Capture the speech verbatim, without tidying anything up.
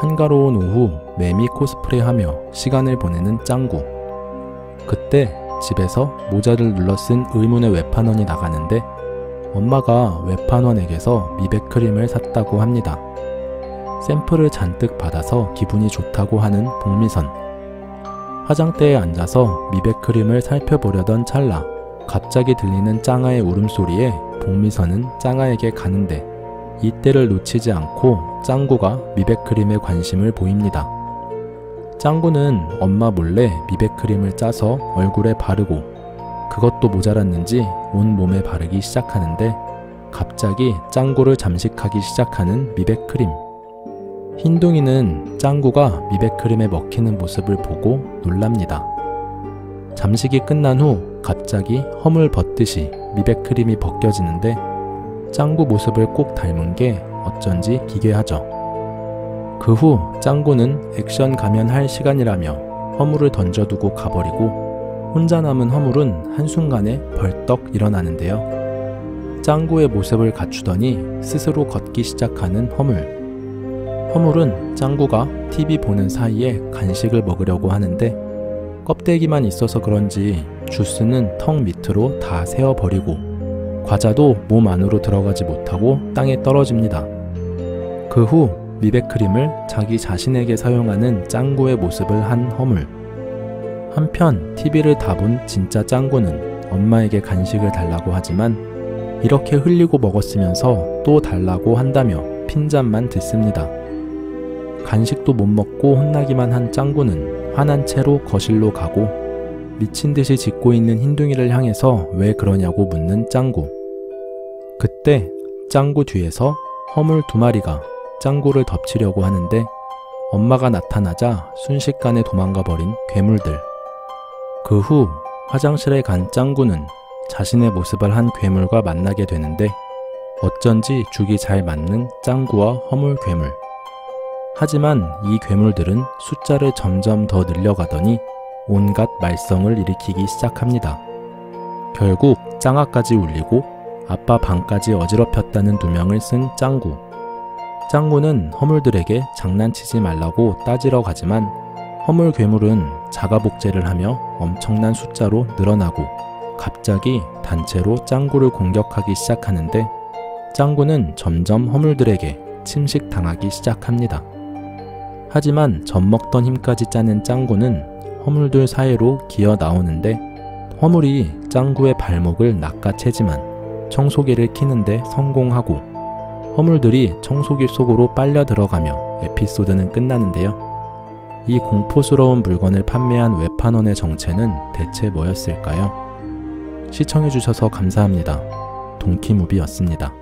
한가로운 오후 매미 코스프레하며 시간을 보내는 짱구. 그때 집에서 모자를 눌러 쓴 의문의 외판원이 나가는데 엄마가 외판원에게서 미백크림을 샀다고 합니다. 샘플을 잔뜩 받아서 기분이 좋다고 하는 복미선. 화장대에 앉아서 미백크림을 살펴보려던 찰나 갑자기 들리는 짱아의 울음소리에 복미선은 짱아에게 가는데 이때를 놓치지 않고 짱구가 미백크림에 관심을 보입니다. 짱구는 엄마 몰래 미백크림을 짜서 얼굴에 바르고 그것도 모자랐는지 온몸에 바르기 시작하는데 갑자기 짱구를 잠식하기 시작하는 미백크림. 흰둥이는 짱구가 미백크림에 먹히는 모습을 보고 놀랍니다. 잠식이 끝난 후 갑자기 허물 벗듯이 미백크림이 벗겨지는데 짱구 모습을 꼭 닮은 게 어쩐지 기괴하죠. 그 후 짱구는 액션 가면 할 시간이라며 허물을 던져두고 가버리고 혼자 남은 허물은 한순간에 벌떡 일어나는데요. 짱구의 모습을 갖추더니 스스로 걷기 시작하는 허물. 허물은 짱구가 티비 보는 사이에 간식을 먹으려고 하는데 껍데기만 있어서 그런지 주스는 턱 밑으로 다 새어버리고 과자도 몸 안으로 들어가지 못하고 땅에 떨어집니다. 그 후 미백크림을 자기 자신에게 사용하는 짱구의 모습을 한 허물. 한편 티비를 다 본 진짜 짱구는 엄마에게 간식을 달라고 하지만 이렇게 흘리고 먹었으면서 또 달라고 한다며 핀잔만 듣습니다. 간식도 못 먹고 혼나기만 한 짱구는 화난 채로 거실로 가고 미친 듯이 짖고 있는 흰둥이를 향해서 왜 그러냐고 묻는 짱구. 그때 짱구 뒤에서 허물 두 마리가 짱구를 덮치려고 하는데 엄마가 나타나자 순식간에 도망가 버린 괴물들. 그 후 화장실에 간 짱구는 자신의 모습을 한 괴물과 만나게 되는데 어쩐지 죽이 잘 맞는 짱구와 허물 괴물. 하지만 이 괴물들은 숫자를 점점 더 늘려가더니 온갖 말썽을 일으키기 시작합니다. 결국 짱아까지 울리고 아빠 방까지 어지럽혔다는 누명을 쓴 짱구. 짱구는 허물들에게 장난치지 말라고 따지러 가지만 허물 괴물은 자가복제를 하며 엄청난 숫자로 늘어나고 갑자기 단체로 짱구를 공격하기 시작하는데 짱구는 점점 허물들에게 침식당하기 시작합니다. 하지만 젖먹던 힘까지 짜낸 짱구는 허물들 사이로 기어 나오는데 허물이 짱구의 발목을 낚아채지만 청소기를 켜는데 성공하고 허물들이 청소기 속으로 빨려 들어가며 에피소드는 끝나는데요. 이 공포스러운 물건을 판매한 외판원의 정체는 대체 뭐였을까요? 시청해주셔서 감사합니다. 동키무비였습니다.